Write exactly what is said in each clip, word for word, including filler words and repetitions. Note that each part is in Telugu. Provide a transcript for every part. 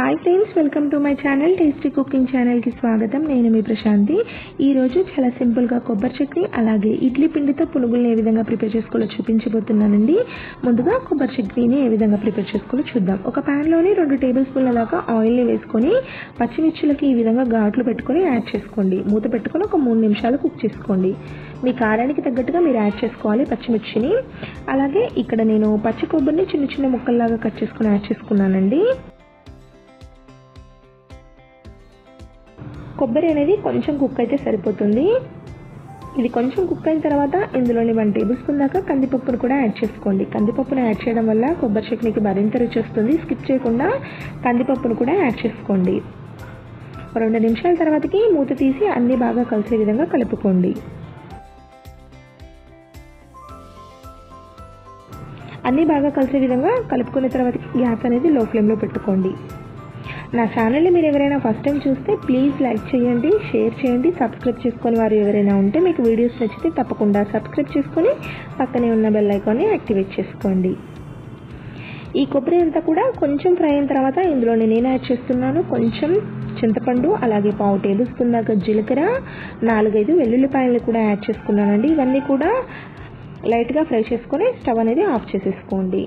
Hi friends, welcome to my channel Tasty Cooking Channel की स्वागतम नेनु मी प्रशांति ई रोजु చాలా సింపుల్ గా కొబ్బరి చట్నీ అలాగే ఇడ్లీ పిండితో పునుగుల్ని ఏ విధంగా ప్రిపేర్ చేసుకోవాలో చూపించబోతున్నానండి ముందుగా కొబ్బరి చట్నీని ఏ విధంగా ప్రిపేర్ చేసుకోవాలో చూద్దాం ఒక pan లోని two టేబుల్ స్పూన్ల దాకా ఆయిల్ ని వేసుకొని పచ్చిమిర్చిలకి ఈ విధంగా ఘాట్లు పెట్టుకొని యాడ్ చేసుకోండి మూత పెట్టుకొని ఒక three నిమిషాలు కుక్ చేసుకోండి మీ కారానికి తగ్గట్టుగా మీరు యాడ్ చేసుకోవాలి పచ్చిమిర్చిని అలాగే ఇక్కడ నేను పచ్చి కొబ్బరిని చిన్న చిన్న ముక్కల్లాగా కట్ చేసుకొని యాడ్ చేసుకున్నానండి కొబ్బరి అనేది కొంచెం కుక్ అయితే సరిపోతుంది ఇది కొంచెం కుక్ అయిన తర్వాత ఇందులోని one టేబుల్ స్పూన్ దాకా కందిపప్పును కూడా యాడ్ చేసుకోండి కందిపప్పును యాడ్ చేయడం వల్ల కొబ్బరి చట్నీకి మరింత రుచి వస్తుంది స్కిప్ చేయకుండా కందిపప్పును కూడా యాడ్ చేసుకోండి రెండు నిమిషాల తర్వాతకి మూత తీసి అన్ని బాగా కలిసే విధంగా కలుపుకోండి అన్ని బాగా కలిసే విధంగా కలుపుకున్న తర్వాత గ్యాస్ అనేది లో ఫ్లేమ్ లో పెట్టుకోండి నా ఛానల్ ని మీరు ఎవరైనా ఫస్ట్ టైం చూస్తే ప్లీజ్ లైక్ చేయండి షేర్ చేయండి సబ్స్క్రైబ్ చేసుకొని వారు ఎవరైనా ఉంటే మీకు వీడియోస్ నచ్చితే తప్పకుండా సబ్స్క్రైబ్ చేసుకొని పక్కనే ఉన్న బెల్ ఐకాన్ ని యాక్టివేట్ చేసుకోండి ఈ కొబ్బరి అంతా కూడా కొంచెం ఫ్రై అయిన తర్వాత ఇందులో నేను యాడ్ చేస్తున్నాను కొంచెం చింతపండు అలాగే పావు టేబుల్ స్పూన్ దాకా జీలకర్ర నాలుగు ఐదు వెల్లుల్లిపాయలు కూడా యాడ్ చేసుకున్నానండి ఇవన్నీ కూడా లైట్ గా ఫ్రై చేసుకొని స్టవ్ అనేది ఆఫ్ చేసేసుకోండి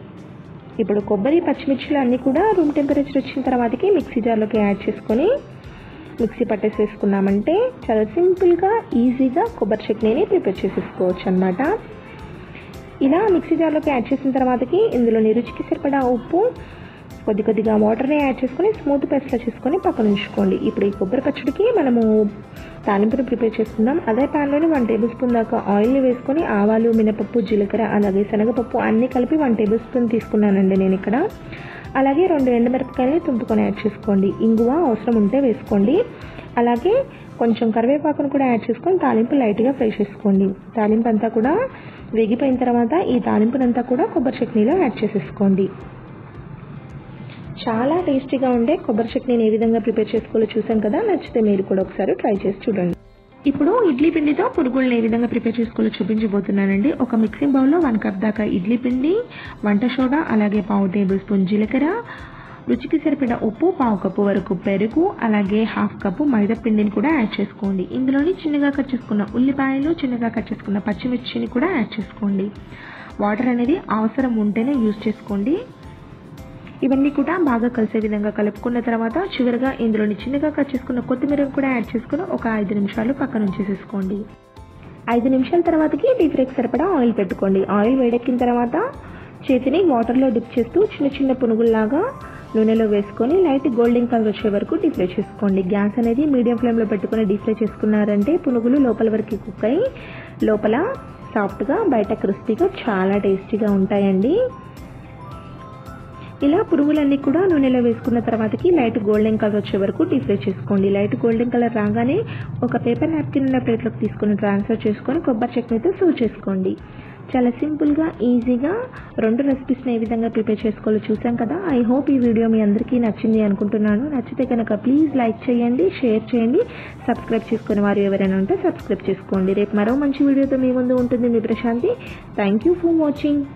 ఇప్పుడు కొబ్బరి పచ్చిమిర్చిలు అన్ని కూడా రూమ్ టెంపరేచర్ వచ్చిన తర్వాతకి మిక్సీ జార్లోకి యాడ్ చేసుకొని మిక్సీ పట్టేసేసుకున్నామంటే చాలా సింపుల్గా ఈజీగా కొబ్బరి చట్నీని ప్రిపేర్ చేసేసుకోవచ్చు అన్నమాట ఇలా మిక్సీ జార్లోకి యాడ్ చేసిన తర్వాతకి ఇందులో రుచికి సరిపడా ఉప్పు కొద్ది కొద్దిగా వాటర్ని యాడ్ చేసుకొని స్మూత్ పేస్ట్లా చేసుకొని పక్కన ఉంచుకోండి ఇప్పుడు ఈ కొబ్బరి పచ్చడికి మనము తాలింపును ప్రిపేర్ చేసుకుందాం అదే ప్యాన్లోని one టేబుల్ స్పూన్ దాకా ఆయిల్ని వేసుకొని ఆవాలు మినపప్పు జీలకర్ర అలాగే శనగపప్పు అన్నీ కలిపి one టేబుల్ స్పూన్ తీసుకున్నానండి నేను ఇక్కడ అలాగే రెండు ఎండుమిరపకాయలు తుంపుకొని యాడ్ చేసుకోండి ఇంగువ అవసరం ఉంటే వేసుకోండి అలాగే కొంచెం కరివేపాకును కూడా యాడ్ చేసుకొని తాలింపు లైట్గా ఫ్రై చేసుకోండి తాలింపు అంతా కూడా వేగిపోయిన తర్వాత ఈ తాలింపునంతా కూడా కొబ్బరి చట్నీలో యాడ్ చేసేసుకోండి చాలా టేస్టీగా ఉండే కొబ్బరి చట్నీని ఏ విధంగా ప్రిపేర్ చేసుకోవాలో చూసాం కదా నచ్చితే మీరు కూడా ఒకసారి ట్రై చేసి చూడండి ఇప్పుడు ఇడ్లీ పిండితో పునుగుల్ని ఏ విధంగా ప్రిపేర్ చేసుకోవాలో చూపించబోతున్నానండి ఒక మిక్సింగ్ బౌల్లో one కప్ దాకా ఇడ్లీ పిండి వంట సోడా అలాగే పావు టేబుల్ స్పూన్ జీలకర్ర రుచికి సరిపడా ఉప్పు పావు కప్పు వరకు పెరుగు అలాగే హాఫ్ కప్పు మైదా పిండిని కూడా యాడ్ చేసుకోండి ఇందులోని చిన్నగా కట్ చేసుకున్న ఉల్లిపాయలు చిన్నగా కట్ చేసుకున్న పచ్చిమిర్చిని కూడా యాడ్ చేసుకోండి వాటర్ అనేది అవసరం ఉంటేనే యూజ్ చేసుకోండి ఇవన్నీ కూడా బాగా కలిసే విధంగా కలుపుకున్న తర్వాత చివరిగా ఇందులోని చిన్నగా కట్ చేసుకున్న కొత్తిమీరను కూడా యాడ్ చేసుకుని ఒక ఐదు నిమిషాలు పక్కన ఉంచేసేసుకోండి ఐదు నిమిషాల తర్వాతకి డీప్ ఫ్రైకి సరిపడా ఆయిల్ పెట్టుకోండి ఆయిల్ వేడెక్కిన తర్వాత చేతిని వాటర్లో డిప్ చేస్తూ చిన్న చిన్న పునుగుల్లాగా నూనెలో వేసుకొని లైట్ గోల్డెన్ కలర్ వచ్చే వరకు డీప్ ఫ్రై చేసుకోండి గ్యాస్ అనేది మీడియం ఫ్లేమ్లో పెట్టుకుని డీప్ ఫ్రై చేసుకున్నారంటే పునుగులు లోపల వరకు కుక్ అయ్యి లోపల సాఫ్ట్గా బయట క్రిస్పీగా చాలా టేస్టీగా ఉంటాయండి ఇలా పురుగులన్నీ కూడా నూనెలో వేసుకున్న తర్వాతకి లైట్ గోల్డెన్ కలర్ వచ్చే వరకు డీప్ ఫ్రై చేసుకోండి లైట్ గోల్డెన్ కలర్ రాగానే ఒక పేపర్ నాప్కిన్ ఉన్న ప్లేట్లోకి తీసుకుని ట్రాన్స్ఫర్ చేసుకొని కొబ్బరి చట్నీతో సర్వ్ చేసుకోండి చాలా సింపుల్గా ఈజీగా రెండు రెసిపీస్ని ఏ విధంగా ప్రిపేర్ చేసుకోవాలో చూసాం కదా ఐ హోప్ ఈ వీడియో మీ అందరికీ నచ్చింది అనుకుంటున్నాను నచ్చితే కనుక ప్లీజ్ లైక్ చేయండి షేర్ చేయండి సబ్స్క్రైబ్ చేసుకునే వారు ఎవరైనా ఉంటే సబ్స్క్రైబ్ చేసుకోండి రేపు మరో మంచి వీడియోతో మీ ముందు ఉంటుంది మీ Prashanti thank you for watching.